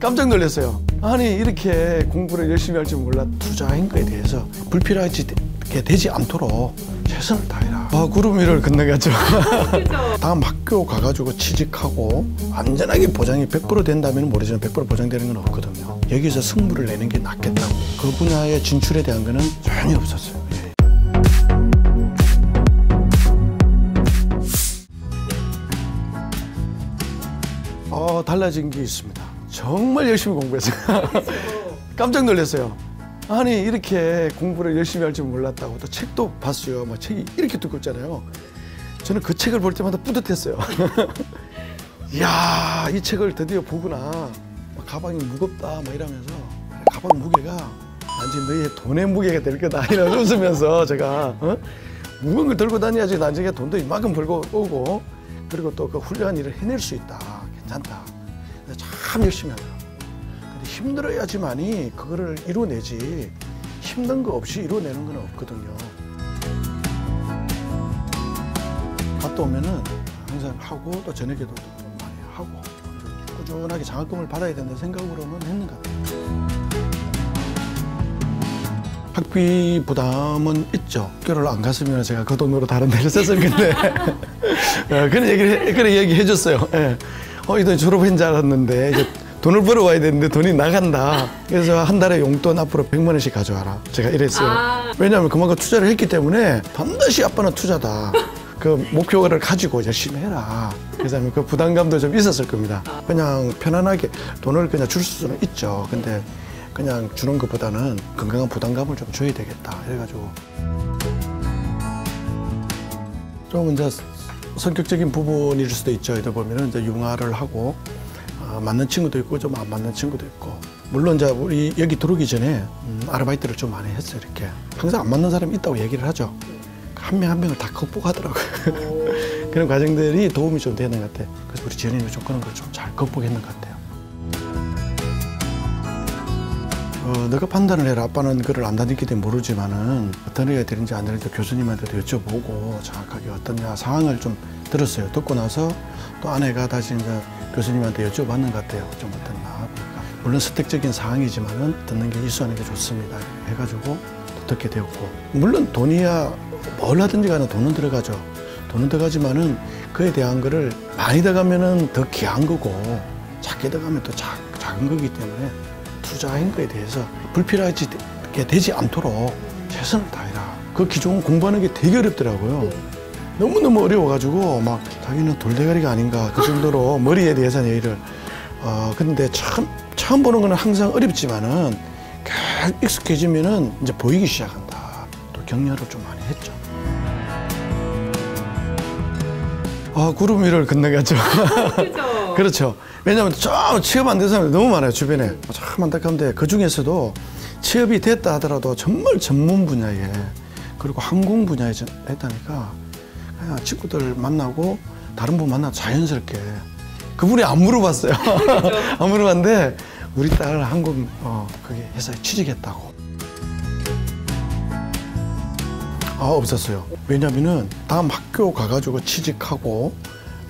깜짝 놀랐어요. 아니 이렇게 공부를 열심히 할 줄 몰라. 투자 행거에 대해서 불필요하게 되지 않도록 최선을 다해라. 아, 구름 위를 건너갔죠. 다음 학교 가가지고 취직하고 안전하게 보장이 100% 된다면 모르지만 100% 보장되는 건 없거든요. 여기서 승부를 내는 게 낫겠다고. 그 분야의 진출에 대한 거는 전혀 없었어요. 예. 달라진 게 있습니다. 정말 열심히 공부했어요. 깜짝 놀랐어요. 아니 이렇게 공부를 열심히 할 줄 몰랐다고. 또 책도 봤어요. 막 책이 이렇게 두껍잖아요. 저는 그 책을 볼 때마다 뿌듯했어요. 이야, 이 책을 드디어 보구나. 막 가방이 무겁다 막 이러면서 가방 무게가 난지 너의 돈의 무게가 될 거다 이러면서 웃으면서 제가 무거운 걸 들고 다녀야지 나중에 돈도 이만큼 벌고 오고 그리고 또 그 훌륭한 일을 해낼 수 있다. 괜찮다. 참 열심히 하더라고. 근데 힘들어야지만이 그거를 이뤄내지 힘든 거 없이 이뤄내는 건 없거든요. 갔다 오면은 항상 하고 또 저녁에도 좀 많이 하고 꾸준하게 장학금을 받아야 된다는 생각으로는 했는 것 같아요. 학비 부담은 있죠. 학교를 안 갔으면 제가 그 돈으로 다른 데를 썼을 건데 그런 얘기해 줬어요. 예. 이 돈 졸업한 줄 알았는데 이제 돈을 벌어와야 되는데 돈이 나간다. 그래서 한 달에 용돈 앞으로 100만 원씩 가져와라. 제가 이랬어요. 왜냐하면 그만큼 투자를 했기 때문에 반드시 아빠는 투자다. 그 목표를 가지고 열심히 해라. 그래서 그 부담감도 좀 있었을 겁니다. 그냥 편안하게 돈을 그냥 줄 수는 있죠. 근데 그냥 주는 것보다는 건강한 부담감을 좀 줘야 되겠다. 이래가지고 좀 이제 성격적인 부분일 수도 있죠. 이다 보면은 이제 융화를 하고 맞는 친구도 있고 좀 안 맞는 친구도 있고. 물론 이제 우리 여기 들어오기 전에 아르바이트를 좀 많이 했어요. 이렇게 항상 안 맞는 사람이 있다고 얘기를 하죠. 한 명 한 명을 다 극복하더라고요. 그런 과정들이 도움이 좀 되는 것 같아요. 그래서 우리 지연이는 좀 그런 걸 좀 잘 극복했는 것 같아요. 너가 판단을 해라. 아빠는 그걸 안다니기 때문에 모르지만은 어떤 애가 되는지 안 되는지 교수님한테도 여쭤보고 정확하게 어떠냐 상황을 좀 들었어요. 듣고 나서 또 아내가 다시 이제 교수님한테 여쭤봤는 것 같아요. 좀 어땠나. 그러니까 물론 선택적인 상황이지만은 듣는 게 일수하는 게 좋습니다. 해가지고 듣게 되었고. 물론 돈이야 뭘 하든지 간에 돈은 들어가죠. 돈은 들어가지만은 그에 대한 거를 많이 들어가면은 더 귀한 거고 작게 들어가면 또 작은 거기 때문에 투자 행거에 대해서 불필요하게 되지 않도록 최선을 다해라. 그 기존 공부하는 게 되게 어렵더라고요. 너무너무 어려워가지고 막 자기는 돌대가리가 아닌가 그 정도로 머리에 대해서는 얘기를. 근데 처음 보는 거는 항상 어렵지만은 계속 익숙해지면은 이제 보이기 시작한다. 또 격려를 좀 많이 했죠. 구름 위를 건너갔죠. 그렇죠. 왜냐하면 좀 취업 안 된 사람이 너무 많아요, 주변에. 참 안타까운데 그 중에서도 취업이 됐다 하더라도 정말 전문 분야에 그리고 항공 분야에 했다니까 그냥 친구들 만나고 다른 분 만나서 자연스럽게 그분이 안 물어봤어요. 안 물어봤는데 우리 딸 항공 그게 회사에 취직했다고. 없었어요. 왜냐면은 다음 학교 가가지고 취직하고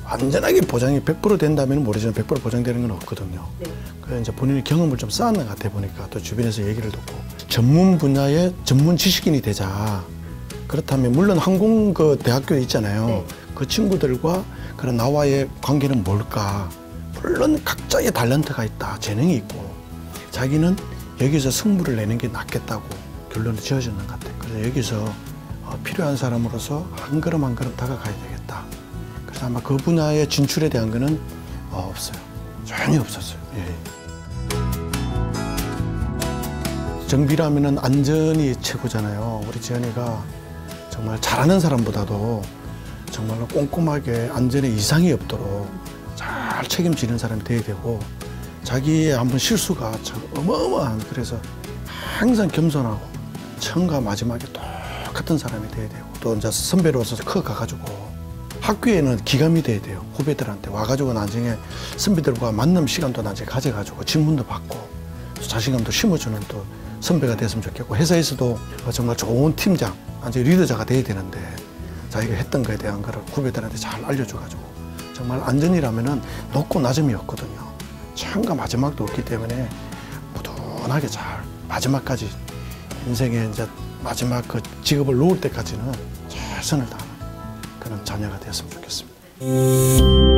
안전하게 보장이 100% 된다면 모르지만 100% 보장되는 건 없거든요. 네. 그래서 이제 본인의 경험을 좀 쌓은 것 같아 보니까 또 주변에서 얘기를 듣고 전문 분야의 전문 지식인이 되자. 그렇다면 물론 항공 그 대학교에 있잖아요. 네. 그 친구들과 그런 나와의 관계는 뭘까? 물론 각자의 탤런트가 있다, 재능이 있고 자기는 여기서 승부를 내는 게 낫겠다고 결론을 지어지는 것 같아. 그래서 여기서 필요한 사람으로서 한 걸음 한 걸음 다가가야 되겠다. 그래서 아마 그 분야의 진출에 대한 거는 없어요. 전혀 없었어요. 예. 정비라면은 안전이 최고잖아요. 우리 지연이가 정말 잘하는 사람보다도 정말로 꼼꼼하게 안전에 이상이 없도록 잘 책임지는 사람이 돼야 되고 자기의 한번 실수가 참 어마어마한 그래서 항상 겸손하고 처음과 마지막에 똑같은 사람이 돼야 되고 또 이제 선배로서 커가가지고 학교에는 기감이 돼야 돼요. 후배들한테 와가지고 나중에 선배들과 만남 시간도 나중에 가져가지고 질문도 받고 자신감도 심어주는 또 선배가 됐으면 좋겠고 회사에서도 정말 좋은 팀장, 아주 리더자가 돼야 되는데 자기가 했던 거에 대한 거를 후배들한테 잘 알려줘가지고 정말 안전이라면은 높고 낮음이 없거든요. 처음과 마지막도 없기 때문에 무던하게 잘 마지막까지 인생의 이제 마지막 그 직업을 놓을 때까지는 최선을 다하는 그런 자녀가 되었으면 좋겠습니다.